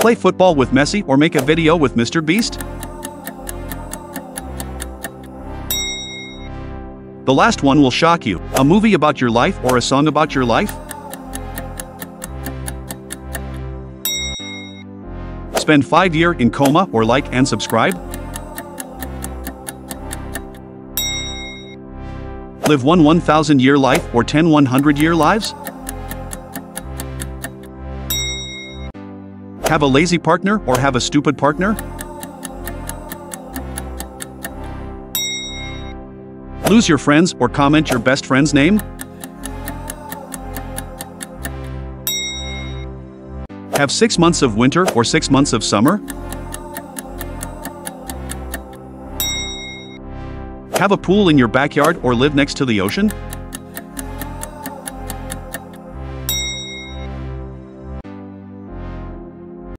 Play football with Messi or make a video with Mr. Beast? The last one will shock you. A movie about your life or a song about your life? Spend 5 years in coma or like and subscribe? Live one 1,000-year life or 10 100-year lives? Have a lazy partner or have a stupid partner? Lose your friends or comment your best friend's name? Have 6 months of winter or 6 months of summer? Have a pool in your backyard or live next to the ocean?